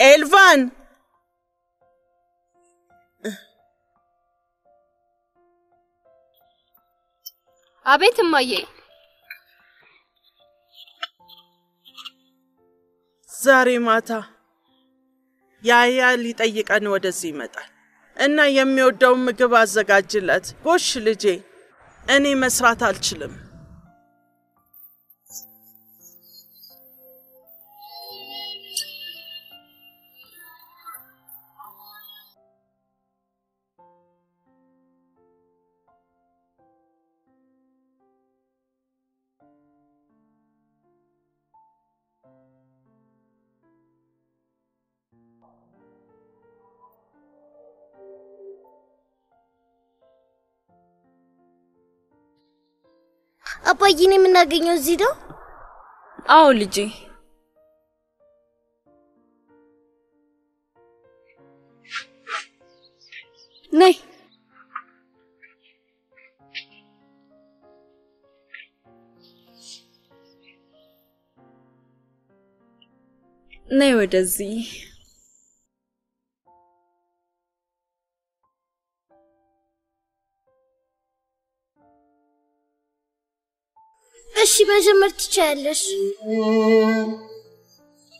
Elvan! عبيت مية. زاري ماتا. يا اللي تأيك أنا ودزي ماتا. أنا يمي ودوم جواز زجاجلات. وش اللي جي؟ أنا مسرات ألشلم. Apa yine mi nagino zido? Aolici. Ne? Ne ödezi? شيء ما جمرت تجالش.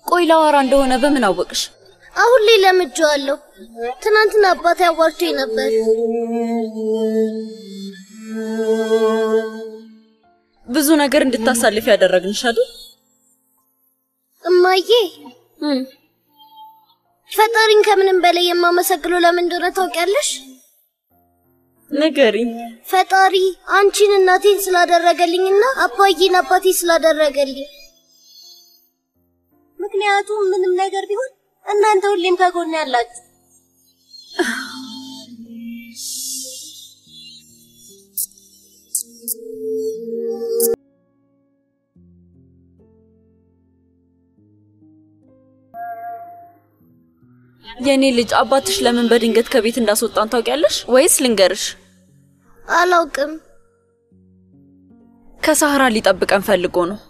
كويلا وران دهونا بمن أبوكش. أقول لي لا متجالو. تنانتنا بثا ورتينا بث. بزونا قرن دتتصل اللي في هذا الرجل شادو. أما يه. فتارين كمن بلي أما مسكلو لا من دونا تجالش. نگاری فتاری آنچین ناتین سلادر رگلی نه آبایی نباتی سلادر رگلی مکنیاتو منم نگر بیون اندان تو لیم کا گونه لات يعني لج أباتش لمن برينجت كبيت الناس وطن تاجلش ويس لنجرش. ألاقم. كسهرة لي تبك أنفلقونه.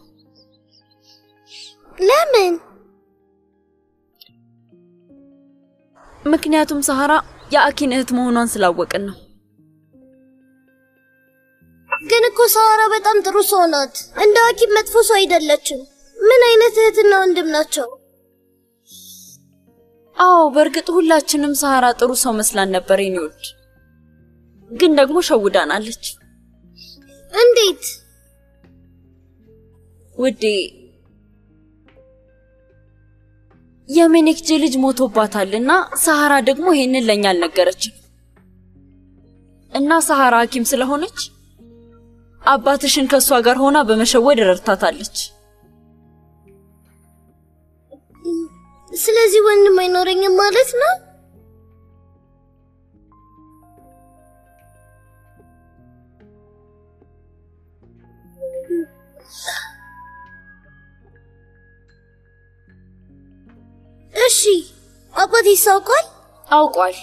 لمن؟ مكنياتهم سهرة يا أكين هتمونان سلاوك إنه. كنكو سهرة بتم ترسونات عندها كيف مدفوس ويدلتشو من أين تهتنا عندمناتشو. أو بركت هلا تشنم سهرات روسا مثل النبرينيود. قندق مش هودان عليك. عنديت. ودي. يمينك جلج موتو باتالنا سهرة دق مهين اللينيال نجرتش. الناس سهرة كيم سلهونك. أباتشن كسواجر هنا بمشوار رتاتالك. سلازي وين ما ينورين مالتنا؟ أشي أبدي ساقل؟ أوقل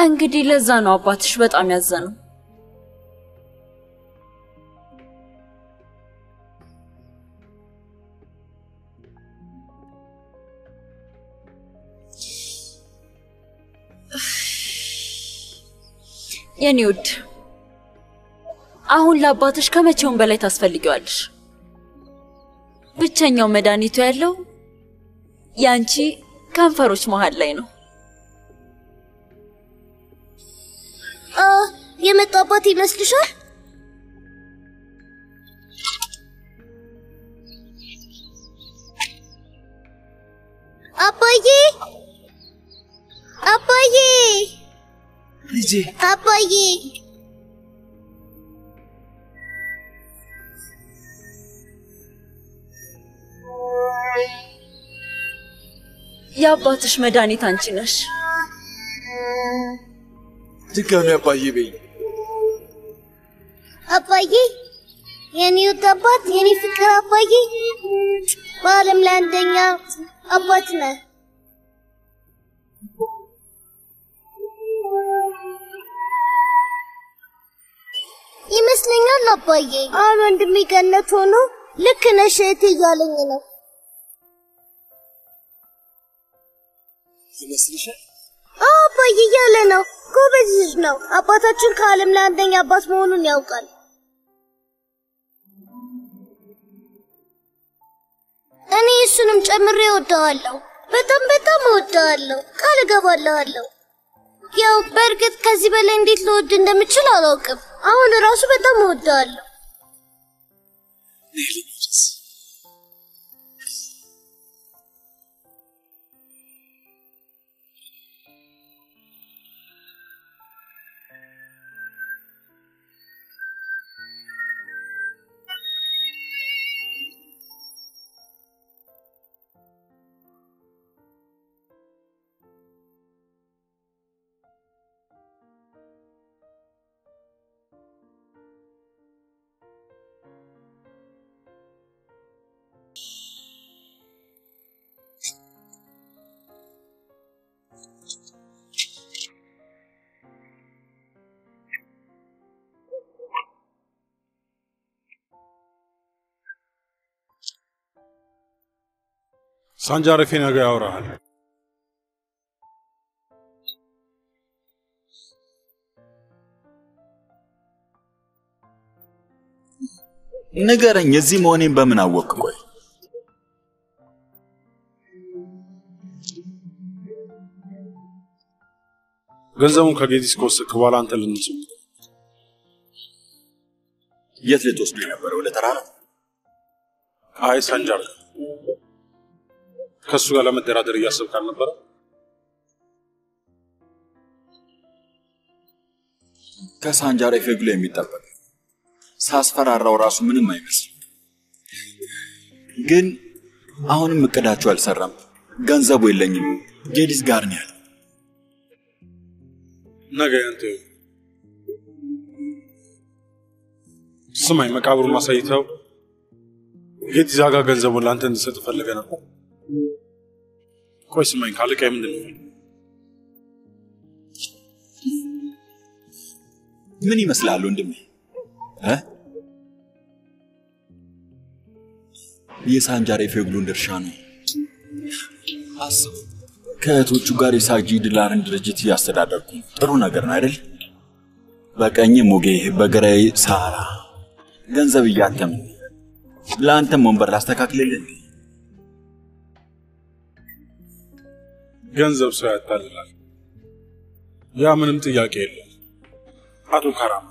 أنقدي لزانو أباتش بتعمل زانو يعني ود. أهون لا باتش كم يوم بلي تسفل جوالش. بتشن يوم مداني توالو. يانشي كم فروش مهاد لينو. يوم تاباتي مسلشة. أبايي. أبايي. ليجي أبايي يا باتش مداني تانشينش تكوني أبايي بي أبايي يعني يتبات يعني فكرة أبايي بالم لندنيا أباتنا يمسلين الله بايعي. أنا عندي مكانة هنا، لكن أشيتي يالين هنا. Ти не слиша? Апа, јелено, кобе зижно, а патачун калем ланден ја басмо ону неукал. Ани исунум чамре одалло, бетам одалло, калгавалло. Јау бергет казибелен дитло одиндем чилалокам, а он расу бетам одалло. Нели мирис. Sancar'ı fena gavran. Ne kadar yazımoni bana vakıf. Gözümün kagedis kosa kıvalantelin için. Yetle dostuyla böyle tarara. Ay Sancar. Kasuala mı derada riyasal karnı para? Kasancar efegle mi tapar? Sasfara raurasu mı nümaymış? Gün, ahun mı kadar çöl sarram? Ganza boylanıyor, geliz garniyal. Ne gayantı? Sımay mı kabul masayı tav? Geliz aga ganza boylanten dese tufarla gana. Koysa mı inkarlı kâmdın? Meni mesele alındı mı? Ha? Niye sancar efeglundur şanı? Asıl, kâyet o çugari sağcıdıların dereceti yastadadır kum. Daruna garnarel. Bakanya muge, bagaray sara. Ganzavi yatam. Lantam mumbarlasta kaklelendi. Ganzab sayat tallar. Ya benim tiyakelle. Atu karam.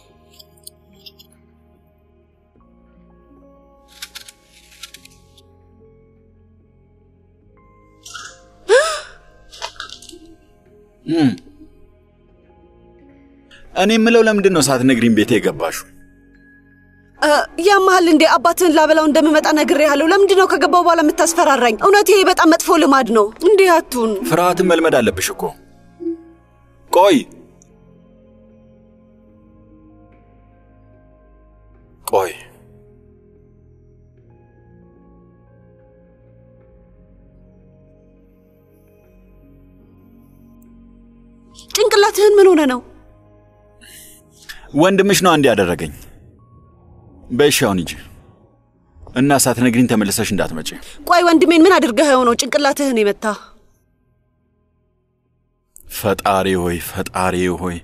Anne melo lamdın o saat ne green bete gabbaşu. Ya mahallinde abatın labela onda mı met ana gri halu lamdın o kagabba valam tasfara ring. Ona tiye bet amet folum adno. Ndihatun. Fıratım melmeda lepişoko. Koy. ጭንቅላትህን ምን ሆነ ነው ወንድምሽ ነው አንድ ያደረገኝ በሻውን እንጂ እና ሳትነግሪኝ ተመለሰሽ እንዳትመጪ ቆይ ወንድሜን ምን አድርገኸው ነው ጭንቅላትህን የመታ ፈጣሪ ሆይ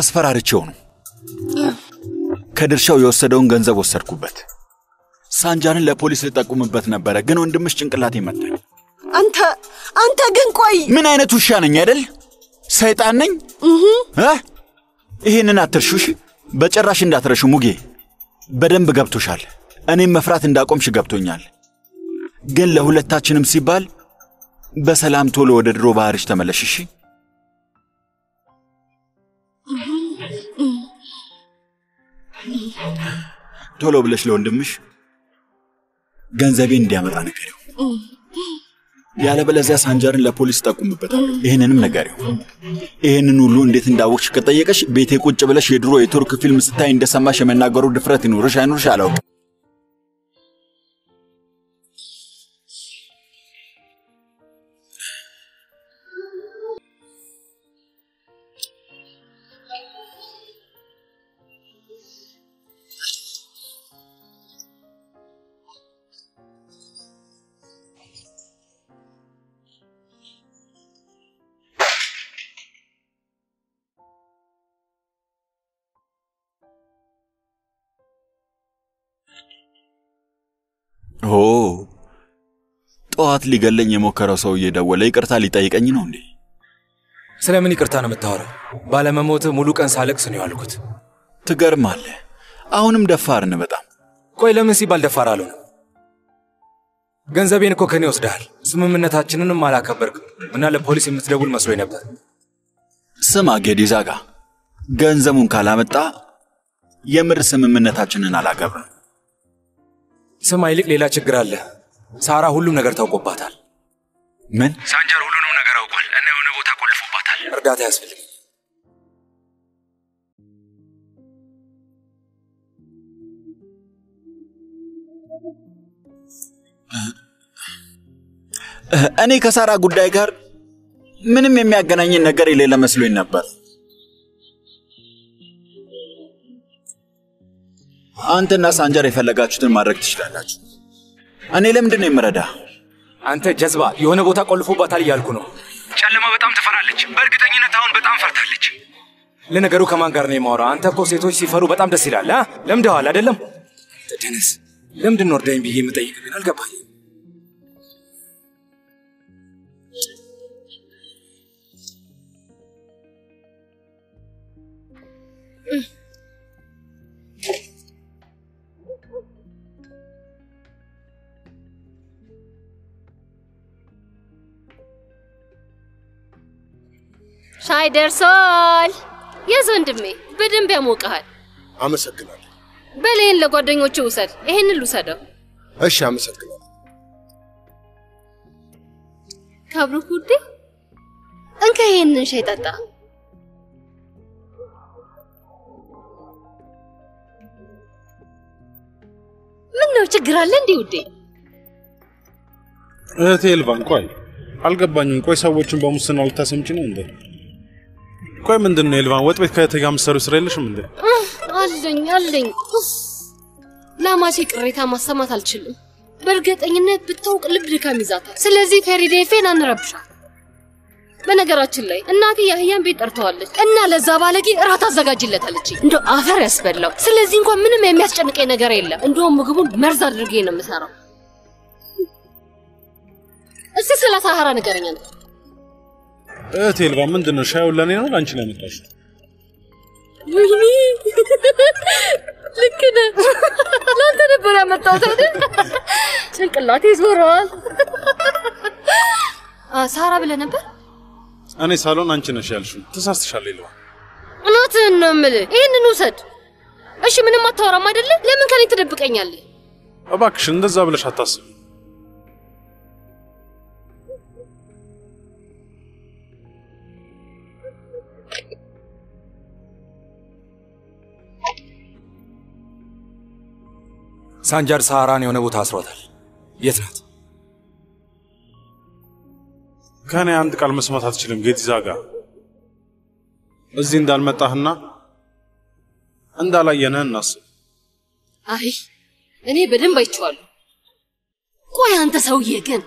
አስፈራርቼው ነው ከድርሻው የወሰደውን ገንዘብ ወሰድኩበት ሳንጃንን ለፖሊስ ልጠቁምበት ነበር ግን ወንድምሽ ጭንቅላቴ መጣ أنت جنكوي من أين تشانين يدل؟ سيطانين؟ ها؟ إهنا ناترشوشي؟ بجراشين داترشو موجي بدن بقبتوشال أنا مفرات انداقومش قبتونيال قل له لتاتشنم سيبال بسلام تولو ودرو بارش تملششي تولو بلش لون دمش جنزبين ديامر أنا كريو يالا بلا زي سانجارن لبوليس تاكم ببتال إهنا نمنقاريو إهنا نولون ديثن داوكش كتايكش بيتي كوتش بلاش يدرو يترك فيلم ستاين دسماشة من ناقرو دفراتين ورشان ورشالوك هو طوات اللي قال لي موكرا سويه دوله يقرتا ليطيقني نو اندي سلامني يقرتا انا متاوره بالا مموت ملوك ان سالكس ني يالكوت تغرماله اهونم دفارن بتام كوي لمن سي بالدفارالو ገንዘቤን እኮ ከኔ ወስደሃል ስምምነታችንንም ማላከበርክ እና ለፖሊስ የምትደውል መስሎኝ ነበር ስማ ገዲዛጋ ገንዘሙን ካላመጣ የምር ስምምነታችንን አላከበርም سمايلك ليلا ችግር አለ ሳራ ሁሉም ነገር ታውቆባታል ምን ሳንጀር ሁሉንም ነገር አውቋል እና የሆነ ቦታ ቆልፎባታል እርዳታ ያስፈልግ እኔ ከሳራ ጉዳይ ጋር ምንም የሚያገናኝ ነገር የሌለ መስሎኝ ነበር أنت الناس أنجر يفلقات شتن مارك تشلالات أنا لم دني مردا أنت جذبة يهون بوتا كلفو باتالي يالكونو شالما بتام تفرالج برقتاني نتاون بتام فرتالج لنا قرو كمان قرني مورا أنت كوسيتوي سيفارو بتام دسيلال لا لم دهالا دلم تجنس لم دنور دين بيه متايق بين القبائل شاي درسول يا زندمي بدم بيموقهال امسكنال بلين لغودنيوچ وسد ايهن لوسدو اش امسكنال كابرو كودي انك ايهن شاي ططا منو چغراله اندي ودي رتيل بانكوي አልገባኝም ቆይ ሰዎችን በሙስና ልታሰምጪ ነው እንዴ ቆይ ምንድነው ኤልቫን ወጥ ቤት ከተጋም ሰሩ ስራልሽም እንዴ አለኝ ላማሲ ቅሬታ ማሰማት አልችልም በርግጠኝነት ብታውቅ ልብ ድካም ይዛታል ስለዚህ ፈሪዴ ፌን አንረብሻት በነገራችን ላይ እናቴ ያህያን ቤት ጠርተዋለች እና ለዛ ባለጊ ራት አዘጋጅለታለች እንዶ አፈር ያስበላው ስለዚህ እንኳን ምንም የሚያስጨንቀኝ ነገር የለም እንደውም ምግቡን መርዝ አድርጌ ነው የምሰራው እስቲ ስለ ሳሃራ ንገረኝ አንተ እህቴ ኤልባ ምንድነው ሻዩ ለኔ ነው አንቺ ላይ መጣሽ ወይኔ ለከነ ለአንተ ነበር ያመጣሁት አይደል ጭንቅላቴ ዞሯል ሳሃራ ብለህ ነበር እኔ ሳሎን አንቺ ነሽ ያልሽው ተሳስተሻል ኤልባ እውነትህን ነው የምልህ ይሄንን ውሰድ እሺ ምንም አታወራም አይደል ለምን ከኔ ትደብቀኛለህ እባክሽ እንደዛ ብለሽ አታስብ ሳንጀር ሳራን የሆነ ቦታ አስሯታል የት ናት ከኔ አንድ ቃል መስማት አትችልም ጌትዛጋ እዚህ እንዳልመጣህና እንዳላየነህ እናስብ አይ እኔ በደንብ አይቼዋለሁ ቆይ አንተ ሰውዬ ግን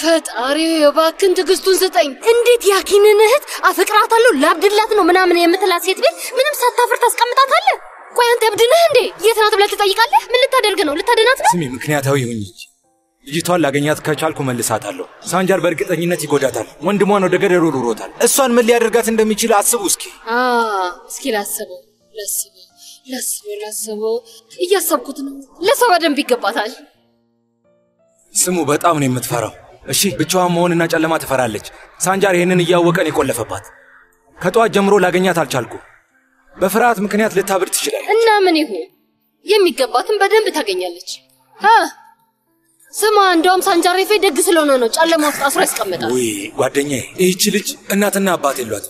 ፈጣሪ የባክን ትግስቱን ስጠኝ እንዴት ያኪንን እህት አፍቅራታለሁ ላብድላት ነው ምናምን የምትላት ሴት ቤት ምንም ሳታፈርታ አስቀምጣታለህ ቆይ አንተ እብድነህ እንዴ የት ናት ብለህ ትጠይቃለህ ምን ልታደርግ ነው ልታደናት ነው ስሚ ምክንያታዊ ሆኚ ዲጂታል ላገኛት ከቻልኩ መልሳታለሁ ሳንጃር በርግጠኝነት ይጎዳታል ወንድሟን ወደ ገደሉ ሩሮታል እሷን ምን ሊያደርጋት እንደሚችል አስቡ እስኪ እስኪ ላስቡ እያሰብኩት ነው ለሰው ደም ይገባታል ስሙ በጣም ነው የምትፈራው እሺ ብቻዋን መሆንና ጨለማ ትፈራለች ሳንጃር ይሄንን ያወቀን ይቆለፈባት ከጧት ጀምሮ ላገኛት አልቻልኩ በፍርሃት ምክንያት ልታብር ትችላለች እና ምን ይሁን የሚገባትን በደም ታገኛለች سما عندهم سانجاري في دق سلونانو قال لهم اصروا يسقمطوا وي غادنيه ايچ لج اناتنا ابات يلوات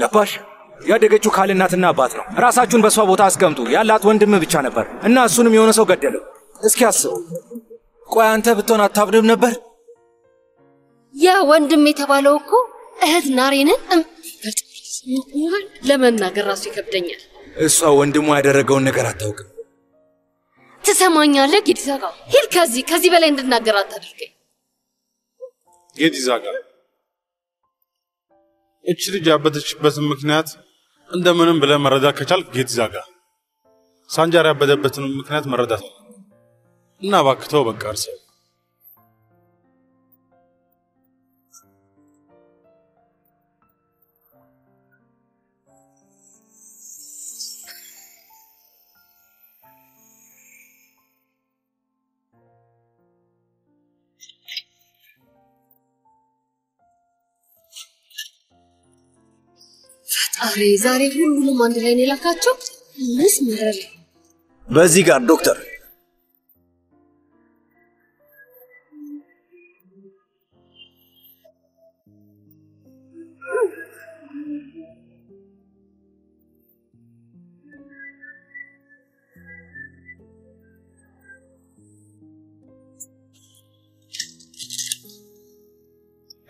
لباش ያደገቹ ካል እናትና አባት ነው ራሳችሁን በሷ ቦታ አስቀምጡ ያላት ወንድም ብቻ ነበር እና እሱንም የሆነ ሰው ገደለው እስኪ አስቡ ቆይ አንተ ብትሆን አታብድም ነበር ያ ወንድም የተባለው እኮ እህት ናሬን ለመናገር ራሱ ይከብደኛል እሷ ወንድሙ ያደረገውን ነገር አታውቅም تسمعيني لك يديزاغا هل كازي كازي بلا عندنا قرات تدركي يديزاغا اتشري جابتش بس مكنات عندما بلا مردا كتال يديزاغا سانجارا بدبت مكنات مردا نا باكتو بكارسي أري زاري كلنا ما ندري إني لكاتشو الناس مرر. بزيكار دكتور.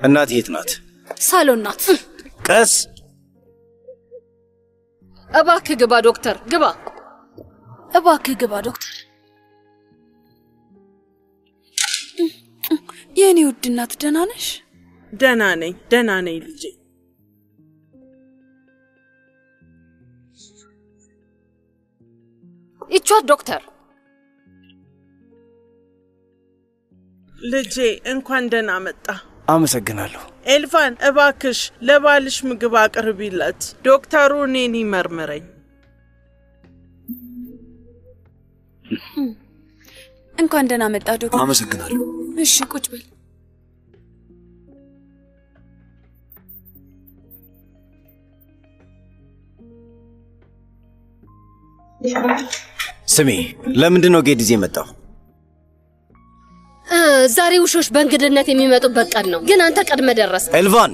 النات هي النات. سالو النات. كاس. أباك جبا دكتور جبا أباك جبا دكتور يعني ودنا تدنانش دناني الجي إيشوا دكتور الجي إن كان دنامته አመሰግናለሁ ኤልፋን እባክሽ ለባልሽ ምግብ አቅርቢላት ዶክተሩ እኔን ይመርመረኝ እንኳን ደህና መጣ ዶክተር አመሰግናለሁ እሺ ቁጭ በል ስሚ ለምንድን ነው ጌዲዜ መጣው زاري وشوش بنقدرنات يميماتو بكار نو جن أنت قد مدرس إلفان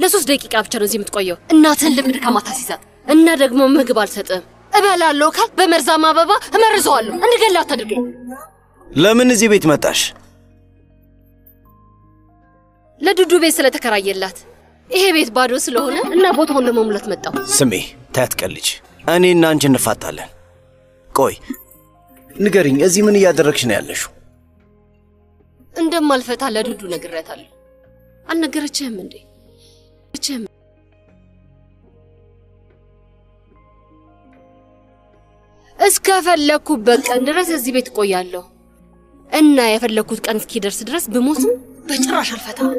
لسوس ديكي كابتشر نزيم تقويو الناس اللي بنركمات حسيسات النار رقمو مهقبال ستقم أبالا اللوكال بمرزا ما بابا همرزوها له أنا قال لا تدرقي لا من نزي بيت متاش لا دودو بيس لا تكراي اللات إيه بيت باروس له هنا النابوت هون لمملت مدو سمي تاتكالج أني نانج نفاتالن كوي نقرين أزي من يادركشن يالشو عندما الفت على دودو نقرأت له. أنا قرأت شيء من دي. أسكافل لكو بنك أندرس الزبيت قويالو. أنا يفر لكو كأنسكي درس بموسم بجراش الفتاة.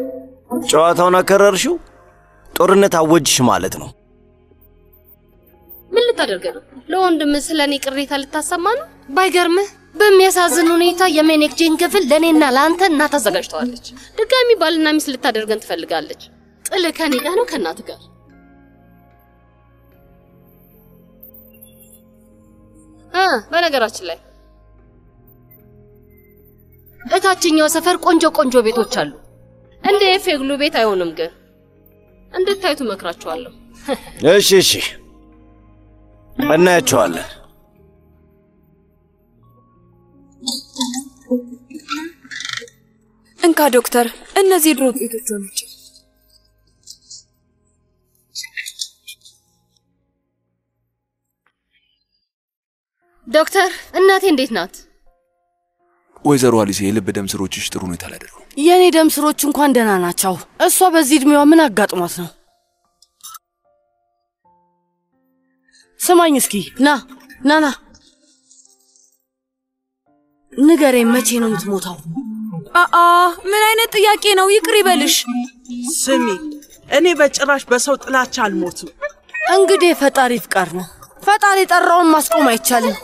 جوات هنا كرر شو؟ تورنت عوج شمالتنو. من اللي تدرجنا؟ لو عند مثلني كريت على التسمان بايجرمه. በሚያሳዝን ሁኔታ የሜኔክጂን ክፍል ለኔና ላንተ እናታዘጋጅቷለች ድጋሚ ባልና ሚስት ልታደርገን ትፈልጋለች ጥል ከኔ ጋር ነው ከናት ጋር በነገራችን ላይ እታችኛው ሰፈር ቆንጆ ቤቶች አሉ እንደ ኤፌግሉ ቤት አይሆንም ግን እንድታዩት መክራችኋለሁ እሺ እናያችኋለን እንካ ዶክተር እነዚህ ድሮ ቤቶች ናቸው ዶክተር እናቴ እንዴት ናት ወይዘሮ አሊስ የልብ ደም ስሮችሽ ጥሩ ነው ታላደሩ የኔ ደም ስሮች እንኳን ደህና ናቸው እሷ በዚህ እድሜዋ ምን አጋጥሟት ነው ሰማኝ እስኪ ና ንገሬ መቼ ነው የምትሞታው من أين تياكينا ويكري بالش؟ سمي أني بجراش بسوت لا تشالموتو أنقدي فتاري فكرنا فتاري تقرون ماسكو ما يتشالم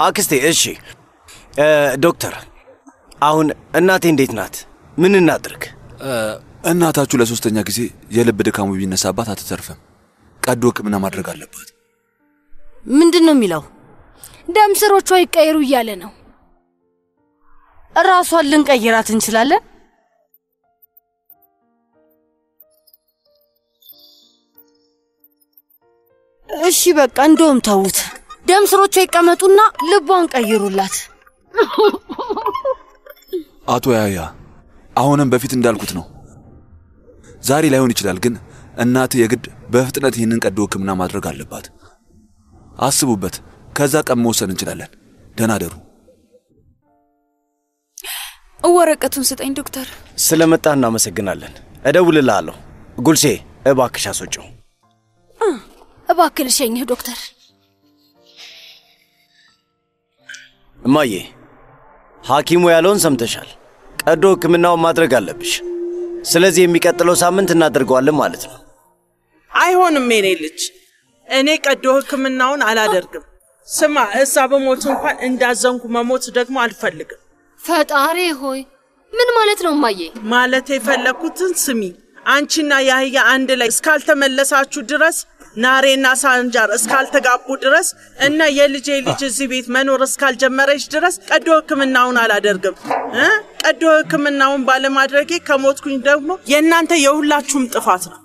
أكستي إيشي دكتور أهون الناتي انديت نات من النادرك الناتاتو لسوستنيا كزي يلب دكامو بينا سابات هتترفم قدوك منا مدرق اللبات من دنو ميلو دم سروچو يكايرو ياله نو راسو لنقيرات انشلالن እሺ በቃ እንደውም ታውት ደም ስሮቹ ይቀመጡና ልቧን ቀይሩላት አቶ ያያ አሁንም በፊት እንዳልኩት ነው ዛሬ ላይሆን ይችላል ግን እናት የግድ በፍጥነት ይሄንን ቀዶ ህክምና ማድረግ አለባት አስቡበት ከዛ ቀን መወሰን እንችላለን ደናደሩ ወረቀቱን ስጠኝ ዶክተር ስለመጣና መሰግናለን እደውልልሃለሁ ጉልሴ እባክሽ አስወጪው أباكل شيء يا دكتور. ماي، حاكم ويالون سمتشال. أدوك من نوم ما ترجع بش. سلزي ميكاتلو سامنت نادرجوا على مالتنا. أي هون مني لج. أنيك أدوك من نوم على درجم. سمع الصعبة موتهم فإن دازنكم ما موت درجم على الفلق. فات أري هوي من مالتنا ماي. مالتي فلقوا تنسمي. أنتشنا يا هي عند لا إسكالت من لساتشو درس. نارينا سانجار اسكال تقابو درس انا يلي جي زبيت منو رسكال جمريش درس قدوك من ناون على درقم قدوك من ناون بالا مادركي كموت كن دغمو ينا انت يهولا تشوم طفاتنا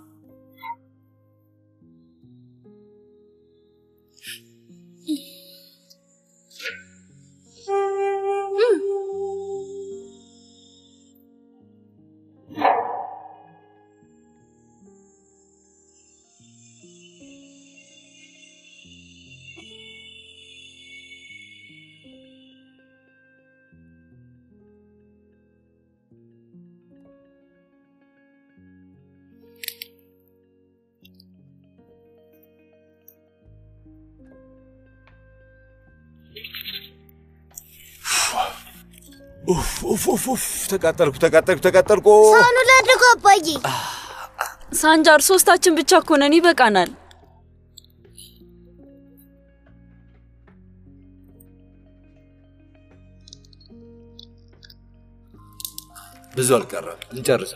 أوف تكاتركو سانو لادركو باجي سانجار سوستاچن بچا كونني بقانال بزول قرب نجرس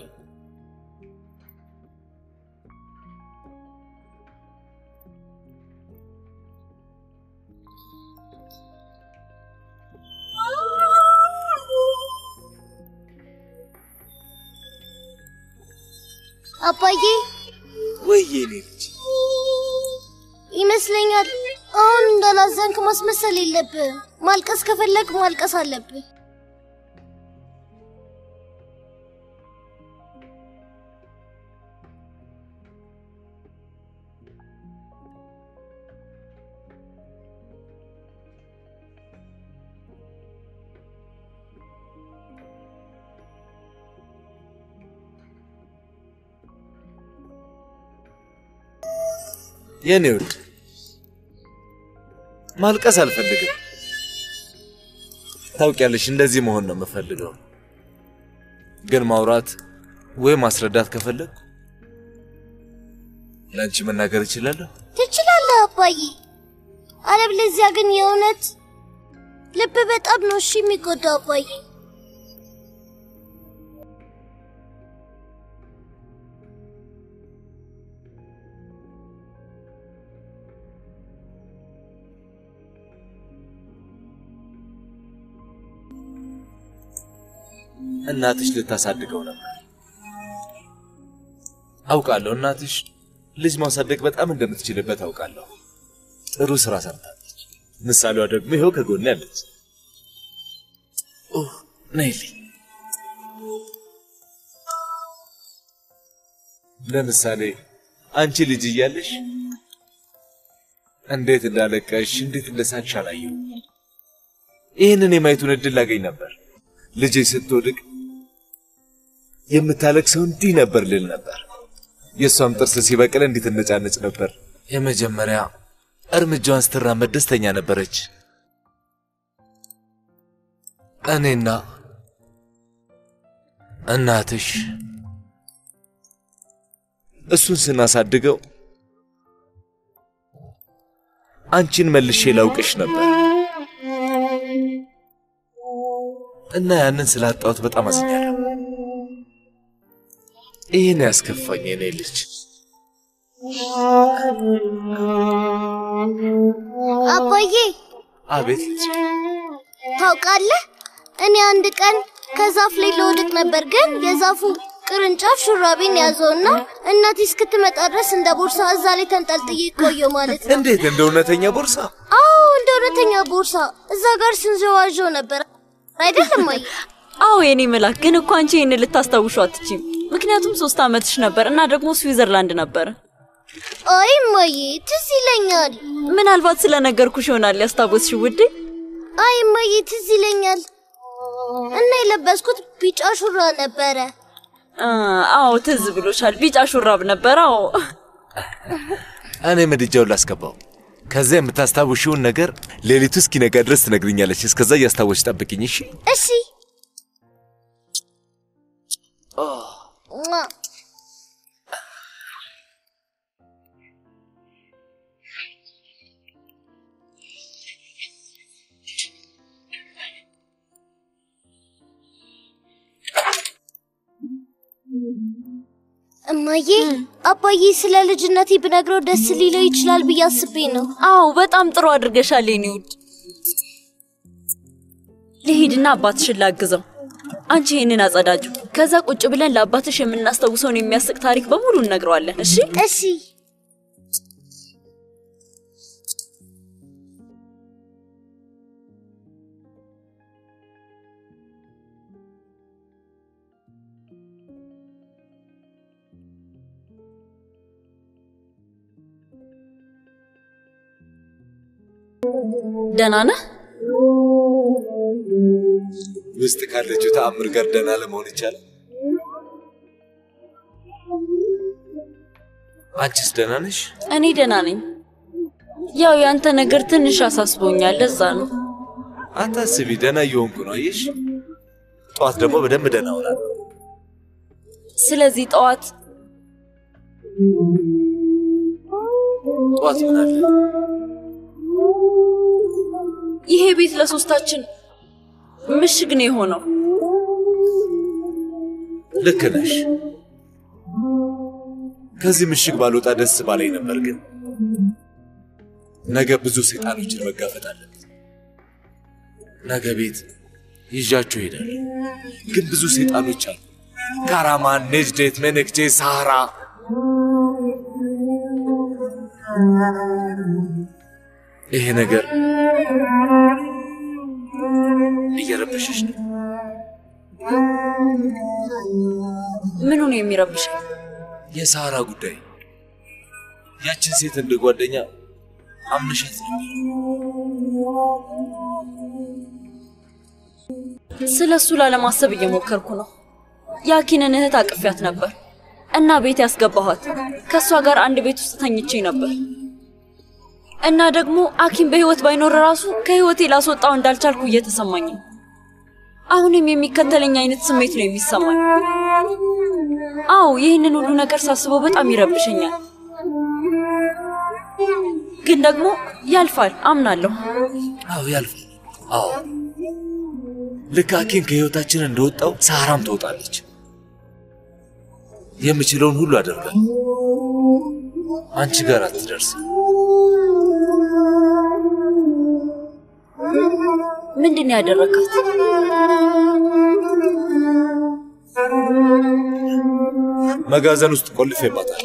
አባዬ ወይዬ ልጅ ይመስለኛል አሁን እንደላዘንክ ማስመሰል የለብህ ማልቀስ ከፈለክ ማልቀስ አለብህ يعني ولد مالقس الفلقه ታውቂያለሽ እንደዚህ መሆን ነው መፈልገው ግን ማውራት ወይ ማስረዳት ከፈለኩ ላንቺ መናገር ይችላልው ትችላለህ አባዬ አለብለዚያ ግን የውነት ልብ በጣም ነው እሺ የሚጎዳው አባዬ እናትሽ ልታሳድገው ነበር አውቃለሁ እናትሽ ልጅ ማሳደግ በጣም እንደምትችልበት አውቃለሁ ጥሩ ስራ ሰርታለች ምሳሌዋ ደግሞ ይሄው ከጎን ያለች ነይሊ ለምሳሌ አንቺ ልጅ እያለሽ እንዴት እንዳለቀሽ እንዴት እንደሳቅሽ አላየሁ ይሄንን የማይቱን እድል አገኝ ነበር ልጅ ስትወድቅ የምታለቅሰው እንዲህ ነበር ልል ነበር የሷም ጥርስ ሲበቅል እንዴት እንደጫነች ነበር የመጀመሪያ እርምጃዋን ስትራመድ ደስተኛ ነበረች እኔና እናትሽ እሱን ስናሳድገው አንቺን መልሼ ላውቅሽ ነበር እና ያንን ስላጣሁት በጣም አዝኛለሁ። ይሄን ያስከፋኝ እኔ ልጅ አባዬ። አቤት ልጅ። ታውቃለህ እኔ አንድ ቀን ከዛፍ ላይ ልወድቅ ነበር ግን የዛፉ ቅርንጫፍ ሹራቤን ያዘውና እናቴ እስክትመጣ ድረስ እንደ ቦርሳ እዛ ላይ ተንጠልጥዬ ቆየሁ ማለት ነው። እንዴት እንደ እውነተኛ ቦርሳ? አዎ እንደ እውነተኛ ቦርሳ እዛ ጋር ስንዘዋወር ነበር አይደለም ወይ? አዎ የኔ መልአክ ግን እኮ አንቺ እኔን ልታስታውሽው አትችይም ምክንያቱም 3 አመትሽ ነበር እና ደግሞ ስዊዘርላንድ ነበር። አይ ማይ ትዝ ይለኛል። ምን አልባት ስለነገርኩሽ ይሆናል ያስታውስሽ ውዴ። አይ ማይ ትዝ ይለኛል እና የለበስኩት ቢጫ ሹራብ ነበር። አዎ ትዝ ብሎሻል ቢጫ ሹራብ ነበር። አዎ እኔ ምድጃው ላስከባው ከዚህ የምታስታውሽው ነገር ሌሊቱ እስኪነጋ ድረስ ትነግሪኛለሽ። እስከዛ ያስታውሽ ጠብቂኝ እሺ? እሺ። እማዬ አባዬ ስለ ልጅነቴ ብነግረው ደስ ሊለው ይችላል ብዬ አስቤ ነው። አዎ በጣም ጥሩ አድርገሻል የኔ ውድ። ልሂድና አባትሽን ላግዘው አንቺ እኔን አጸዳጁ ከዛ ቁጭ ብለን ለአባትሽ የምናስተውሰውን የሚያስቅ ታሪክ በሙሉ እንነግረዋለን። እሺ? እሺ። ደህና ነህ? ውስጥ ካለችው ተአምር ጋር ደህና ለመሆን ይችላል። አንቺስ ደህና ነሽ? እኔ ደህና ነኝ። ያው ያንተ ነገር ትንሽ አሳስቦኛል ለዛ ነው። አታስቢ ደህና እየሆንኩ ነው አይሽ? ጧት ደግሞ በደንብ ደህና እሆናለሁ። ስለዚህ ጧት ምን አለ? ይሄ ቤት ለሶስታችን ምሽግ ነው የሆነው። ልክ ነሽ። ከዚህ ምሽግ ባልወጣ ደስ ባለኝ ነበር ግን ነገ ብዙ ሰይጣኖችን መጋፈጥ አለብኝ። ነገ ቤት ይዣቸው ሄዳለሁ ግን ብዙ ሰይጣኖች አሉ። ካራማን፣ ነጅዴት፣ መነክጄ፣ ሳራ ይሄ ነገር እየረበሸሽ ነው። ምን ነው የሚረብሽሽ? የሳራ ጉዳይ ያችን ሴት እንደ ጓደኛ አምነሻት ነው። ስለሱ ላለማሰብ እየሞከርኩ ነው። ያኪንን እህት አቅፍያት ነበር እና ቤት ያስገባኋት ከሷ ጋር አንድ ቤት ውስጥ ተኝቼ ነበር እና ደግሞ አኪን በህይወት ባይኖር ራሱ ከህይወቴ ላስወጣው እንዳልቻልኩ እየተሰማኝ አሁንም የሚከተለኝ አይነት ስሜት ነው የሚሰማኝ። አው ይሄንን ሁሉ ነገር ሳስበው በጣም ይረብሽኛል ግን ደግሞ ያልፋል አምናለሁ። አው ያልፋል። አው ለካኪን ከህይወታችን እንደወጣው ሳራም ተወጣለች። የምችለውን ሁሉ አደርጋለሁ አንቺ ጋር አትደርስ። ምንድን ያደረካት? መጋዘን ውስጥ ቆልፌባታል።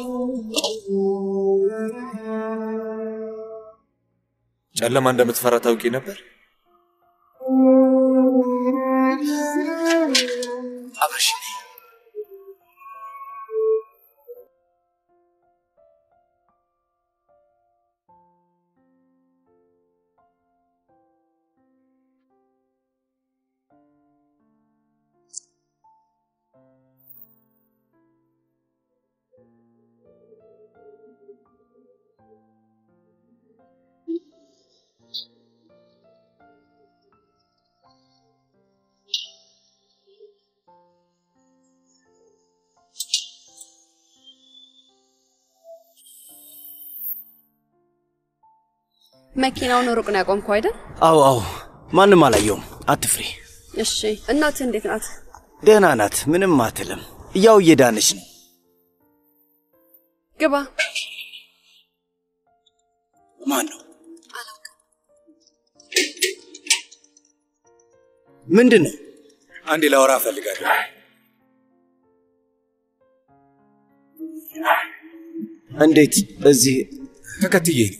ጨለማ እንደምትፈራ ታውቂ ነበር? አብረሽ ماكينة ونورقنا قوم كويدا؟ أو ما نمال اليوم أتفري. إيشي؟ النات عندك نات؟ دهنا نات من ما تلم. ياو يدانشن. كبا. ما نو. ألاك. من دنا؟ عندي لورا فلقا. عندك أزي تكتيجي.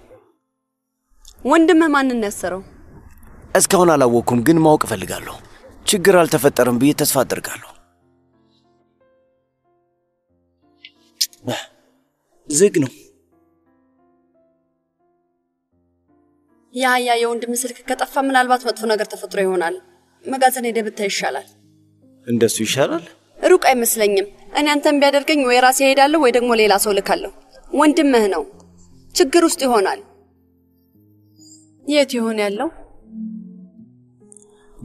ወንድም ማን ነሰረው እስካሁን አላወኩም ግን ማውቅ ፈልጋለሁ ችግር አልተፈጠረም ብዬ ተስፋ አደርጋለሁ ዝግ ነው ያ የወንድም ስልክ ከጠፋ ምናልባት መጥፎ ነገር ተፈጥሮ ይሆናል መጋዘን ሄደ ብታይ ይሻላል እንደሱ ይሻላል ሩቅ አይመስለኝም እኔ አንተም ቢያደርገኝ ወይ ራሴ ሄዳለሁ ወይ ደግሞ ሌላ ሰው ልካለሁ ወንድምህ ነው ችግር ውስጥ ይሆናል የት ይሆን ያለው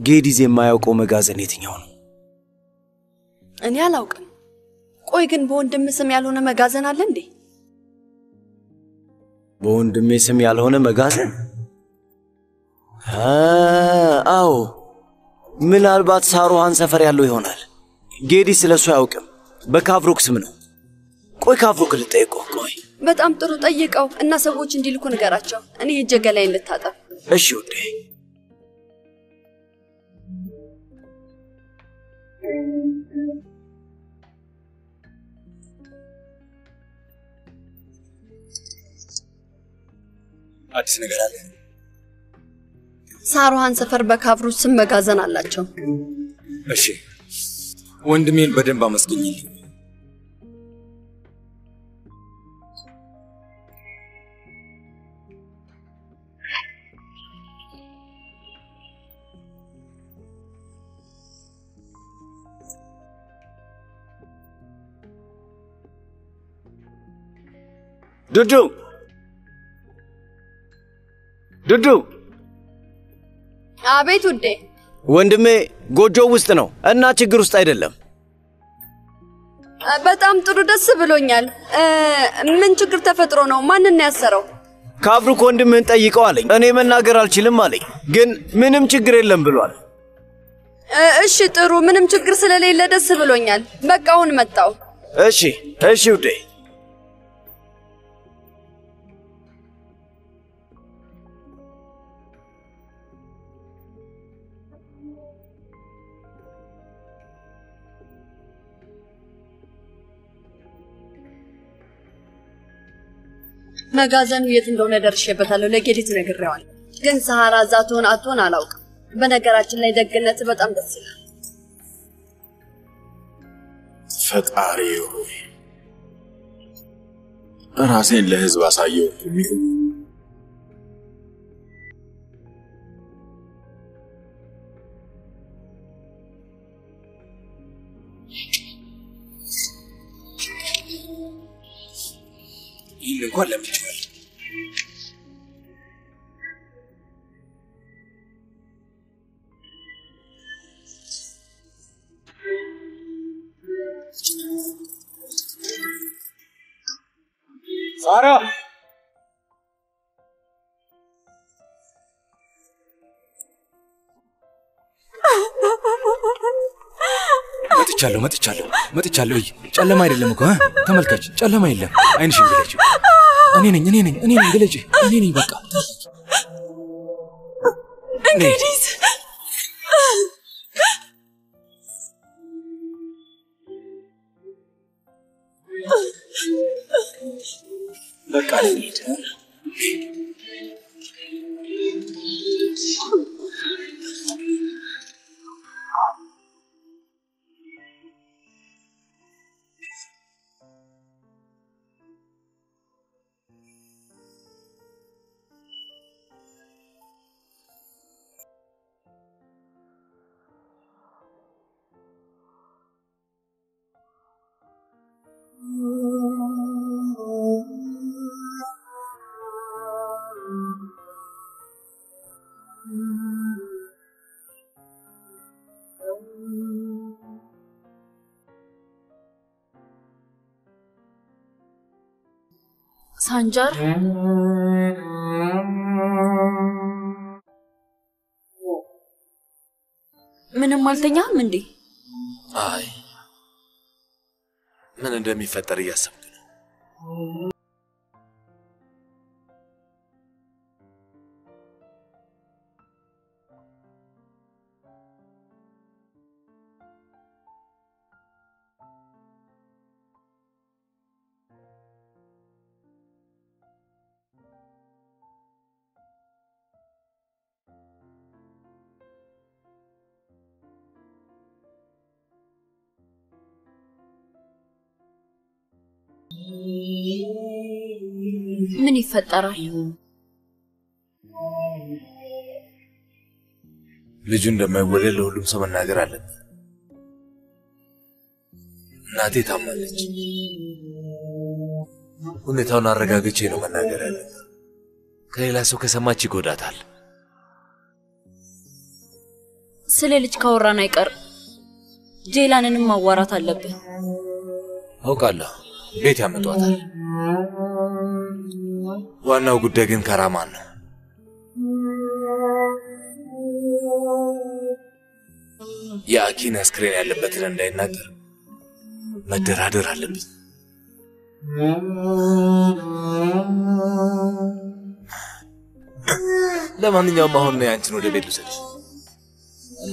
ጌዲዝ የማያውቀው መጋዘን የትኛው ነው? እኔ አላውቅም። ቆይ ግን በወንድም ስም ያልሆነ መጋዘን አለ እንዴ? በወንድም ስም ያልሆነ መጋዘን? አዎ። ምናልባት ሳሮሃን ሰፈር ያለው ይሆናል። ጌዲዝ ስለሱ አያውቅም። በካቭሮክ ስም ነው። ቆይ ካቭሮክ ልጠይቀው። ቆይ በጣም ጥሩ ጠይቀው እና ሰዎች እንዲልኩ ንገራቸው። እኔ ሄጄ ገላዬን ልታጠብ። እሺ ውዴ። አዲስ ነገር አለ ሳሮሃን ሰፈር በካብሩ ስም መጋዘን አላቸው እሺ ወንድሜን በደንብ አመስግኝልኝ ዱዱ አቤት ውዴ ወንድሜ ጎጆ ውስጥ ነው እና ችግር ውስጥ አይደለም በጣም ጥሩ ደስ ብሎኛል ምን ችግር ተፈጥሮ ነው ማንንም ያሰረው ካብሩክ ወንድሜን ጠይቀው አለኝ እኔ መናገር አልችልም አለኝ ግን ምንም ችግር የለም ብሏል እሺ ጥሩ ምንም ችግር ስለሌለ ደስ ብሎኛል በቃ አሁን መጣው እሺ እሺ ውዴ መጋዘኑ የት እንደሆነ ደርሼበታለሁ ለጌዲት ነግሬዋል ግን ሰሃራ ዛቱን አቱን አላውቅም በነገራችን ላይ ደግነት በጣም ደስ ይላል ፈጣሪው ራሴን ለህዝብ አሳየው ይሄን እንኳን ለምን Sara! መጥቻለሁ ጨለማ አይደለም እኮ ተመልከች ጨለማ አይደለም አይንሽ ግለጪ እኔ ነኝ ግለጪ እኔ ነኝ በቃ እንግዲህ በቃ ለይታ Sancar. Minum maltanya mandi. Ay. Mana demi fatariya sabduna. مني فترة لجند ما يولي له لهم سمن نادر على نادي تاملج ونتاو نارجعك شينو من نادر على كيلا سو كسماتي قدرت على سلالج كورنا يكر جيلان إنما ورط اللبي هو كلا بيت هم تواتر وانا وجود دجن كرامان يا أكين أسكرين على بترن ده نادر مدرادر على بيت لا ما نيجي ما هون نيجي نودي بيت لسه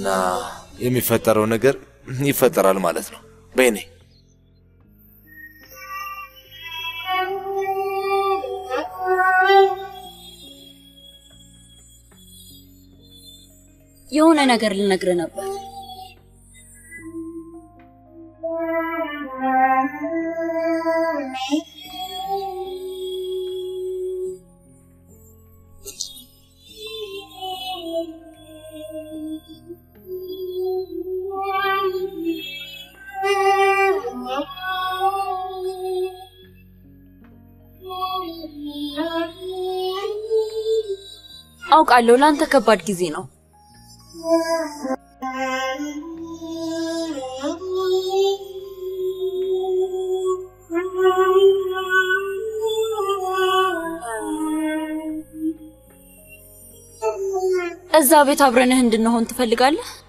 نا يمي فترة ونجر يفترة على مالتنا بيني يوم أنا قرر لنقرن أبى أوك علو لأن تكبر كزينو أزابي تابرنه عندنا هون تفلق عليه